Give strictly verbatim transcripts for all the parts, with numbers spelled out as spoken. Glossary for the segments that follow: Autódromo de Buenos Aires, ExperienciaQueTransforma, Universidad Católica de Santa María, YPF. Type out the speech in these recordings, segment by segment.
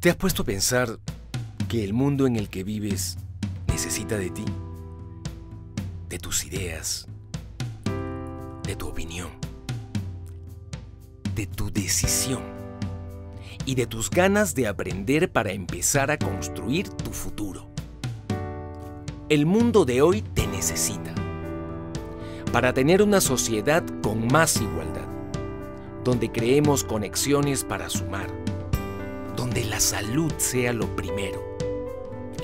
¿Te has puesto a pensar que el mundo en el que vives necesita de ti? De tus ideas, de tu opinión, de tu decisión y de tus ganas de aprender para empezar a construir tu futuro. El mundo de hoy te necesita para tener una sociedad con más igualdad, donde creemos conexiones para sumar, donde la salud sea lo primero,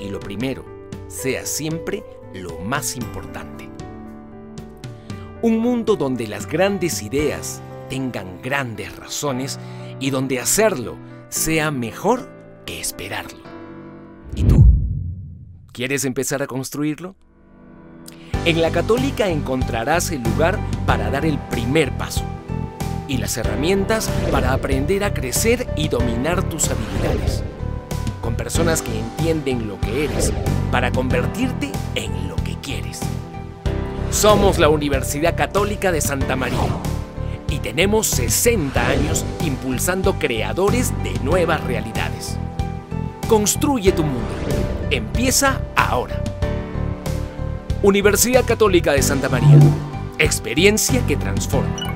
y lo primero sea siempre lo más importante. Un mundo donde las grandes ideas tengan grandes razones y donde hacerlo sea mejor que esperarlo. ¿Y tú? ¿Quieres empezar a construirlo? En la Católica encontrarás el lugar para dar el primer paso y las herramientas para aprender a crecer y dominar tus habilidades, con personas que entienden lo que eres para convertirte en lo que quieres. Somos la Universidad Católica de Santa María y tenemos sesenta años impulsando creadores de nuevas realidades. Construye tu mundo. Empieza ahora. Universidad Católica de Santa María. Experiencia que transforma.